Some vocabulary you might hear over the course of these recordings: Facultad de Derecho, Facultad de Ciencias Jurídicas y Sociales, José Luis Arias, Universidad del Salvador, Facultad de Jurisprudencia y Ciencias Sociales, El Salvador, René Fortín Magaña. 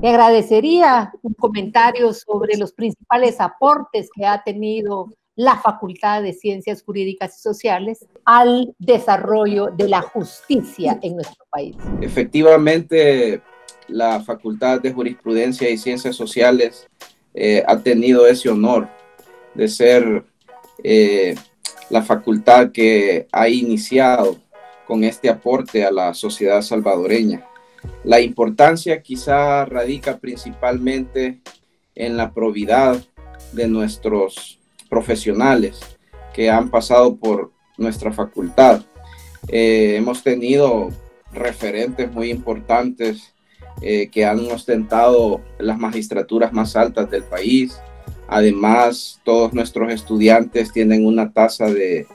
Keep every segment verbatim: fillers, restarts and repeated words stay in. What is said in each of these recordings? Te agradecería un comentario sobre los principales aportes que ha tenido la Facultad de Ciencias Jurídicas y Sociales al desarrollo de la justicia en nuestro país. Efectivamente, la Facultad de Jurisprudencia y Ciencias Sociales eh, ha tenido ese honor de ser eh, la facultad que ha iniciado con este aporte a la sociedad salvadoreña. La importancia quizá radica principalmente en la probidad de nuestros profesionales que han pasado por nuestra facultad. Eh, hemos tenido referentes muy importantes eh, que han ostentado las magistraturas más altas del país. Además, todos nuestros estudiantes tienen una tasa de,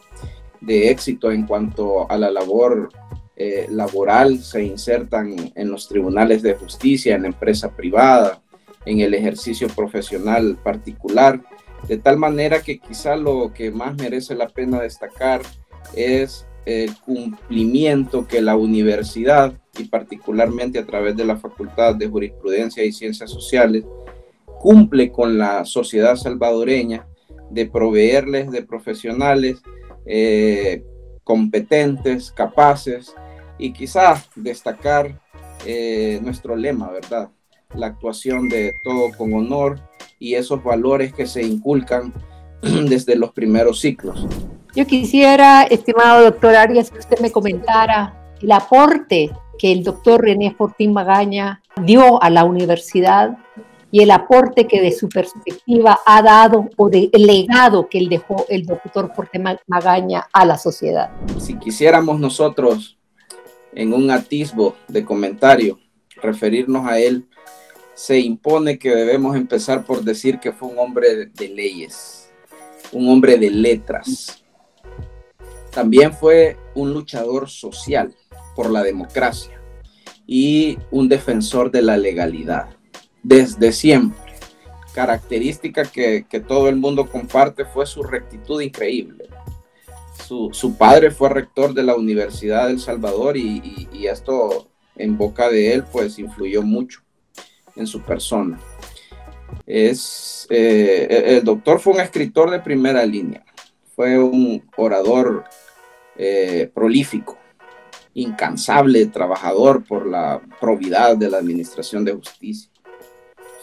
de éxito en cuanto a la labor eh, laboral. Se insertan en los tribunales de justicia, en la empresa privada, en el ejercicio profesional particular. De tal manera que quizá lo que más merece la pena destacar es el cumplimiento que la universidad, y particularmente a través de la Facultad de Jurisprudencia y Ciencias Sociales, cumple con la sociedad salvadoreña de proveerles de profesionales eh, competentes, capaces, y quizá destacar eh, nuestro lema, ¿verdad? La actuación de todo con honor, y esos valores que se inculcan desde los primeros ciclos. Yo quisiera, estimado doctor Arias, que usted me comentara el aporte que el doctor René Fortín Magaña dio a la universidad y el aporte que de su perspectiva ha dado o del legado que él dejó el doctor Fortín Magaña a la sociedad. Si quisiéramos nosotros, en un atisbo de comentario, referirnos a él, se impone que debemos empezar por decir que fue un hombre de leyes, un hombre de letras. También fue un luchador social por la democracia y un defensor de la legalidad, desde siempre. Característica que, que todo el mundo comparte fue su rectitud increíble. Su, su padre fue rector de la Universidad del Salvador y, y, y esto en boca de él pues influyó mucho en su persona. Es, eh, el doctor fue un escritor de primera línea, fue un orador eh, prolífico, incansable, trabajador por la probidad de la administración de justicia.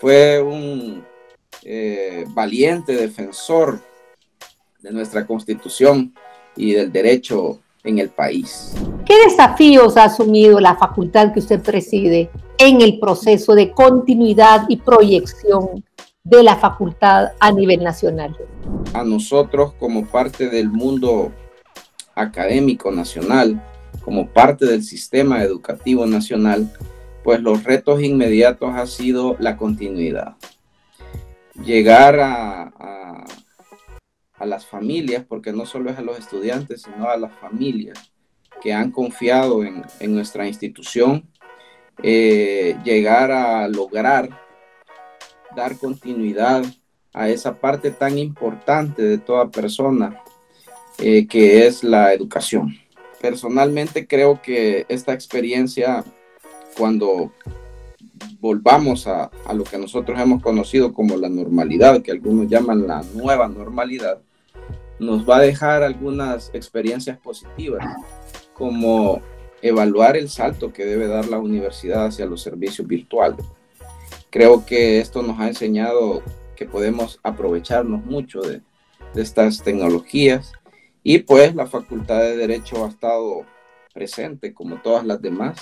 Fue un eh, valiente defensor de nuestra Constitución y del derecho en el país. ¿Qué desafíos ha asumido la facultad que usted preside en el proceso de continuidad y proyección de la facultad a nivel nacional? A nosotros, como parte del mundo académico nacional, como parte del sistema educativo nacional, pues los retos inmediatos ha sido la continuidad. Llegar a, a, a las familias, porque no solo es a los estudiantes, sino a las familias que han confiado en, en nuestra institución, Eh, llegar a lograr dar continuidad a esa parte tan importante de toda persona eh, que es la educación. Personalmente creo que esta experiencia, cuando volvamos a, a lo que nosotros hemos conocido como la normalidad, que algunos llaman la nueva normalidad, nos va a dejar algunas experiencias positivas, como evaluar el salto que debe dar la universidad hacia los servicios virtuales. Creo que esto nos ha enseñado que podemos aprovecharnos mucho de, de estas tecnologías, y pues la Facultad de Derecho ha estado presente, como todas las demás,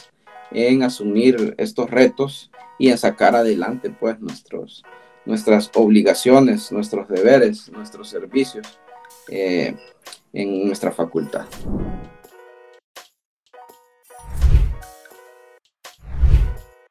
en asumir estos retos y en sacar adelante pues nuestros, nuestras obligaciones, nuestros deberes, nuestros servicios eh, en nuestra facultad.